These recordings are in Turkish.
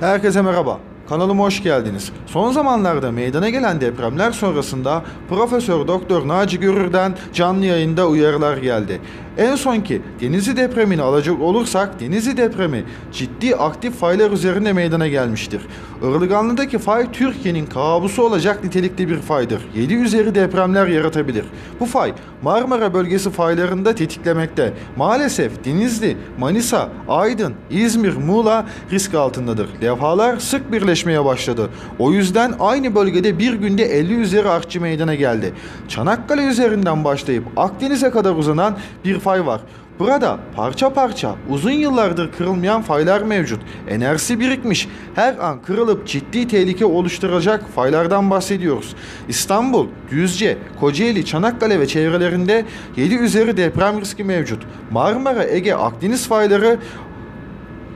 Herkese merhaba, kanalıma hoş geldiniz. Son zamanlarda meydana gelen depremler sonrasında Profesör Doktor Naci Görür'den canlı yayında uyarılar geldi. En sonki Denizli depremini alacak olursak Denizli depremi ciddi aktif faylar üzerinde meydana gelmiştir. Irlıganlı'daki fay Türkiye'nin kabusu olacak nitelikli bir faydır. 7 üzeri depremler yaratabilir. Bu fay Marmara bölgesi faylarında tetiklemekte. Maalesef Denizli, Manisa, Aydın, İzmir, Muğla risk altındadır. Levhalar sık birleşmeye başladı. O yüzden aynı bölgede bir günde 50 üzeri artçı meydana geldi. Çanakkale üzerinden başlayıp Akdeniz'e kadar uzanan bir fay var. Burada parça parça uzun yıllardır kırılmayan faylar mevcut. Enerjisi birikmiş, her an kırılıp ciddi tehlike oluşturacak faylardan bahsediyoruz. İstanbul, Düzce, Kocaeli, Çanakkale ve çevrelerinde 7 üzeri deprem riski mevcut. Marmara, Ege, Akdeniz fayları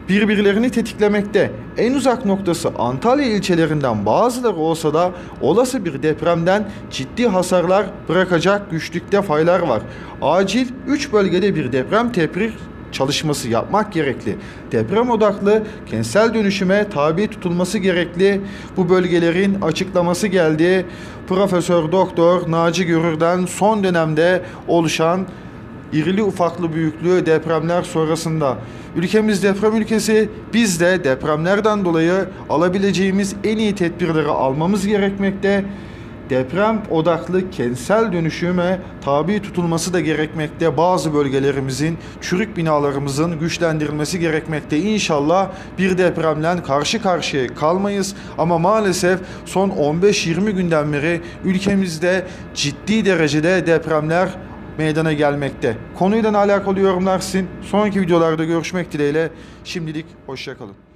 birbirlerini tetiklemekte. En uzak noktası Antalya ilçelerinden bazıları olsa da olası bir depremden ciddi hasarlar bırakacak güçlükte faylar var. Acil 3 bölgede bir deprem teprik çalışması yapmak gerekli. Deprem odaklı kentsel dönüşüme tabi tutulması gerekli. Bu bölgelerin açıklaması geldi. Profesör Doktor Naci Görür'den son dönemde oluşan İrili ufaklı büyüklüğü depremler sonrasında. Ülkemiz deprem ülkesi, biz de depremlerden dolayı alabileceğimiz en iyi tedbirleri almamız gerekmekte. Deprem odaklı kentsel dönüşüme tabi tutulması da gerekmekte. Bazı bölgelerimizin, çürük binalarımızın güçlendirilmesi gerekmekte. İnşallah bir depremle karşı karşıya kalmayız. Ama maalesef son 15-20 günden beri ülkemizde ciddi derecede depremler meydana gelmekte. Konuyla alakalı yorumlar sizin. Sonraki videolarda görüşmek dileğiyle. Şimdilik hoşça kalın.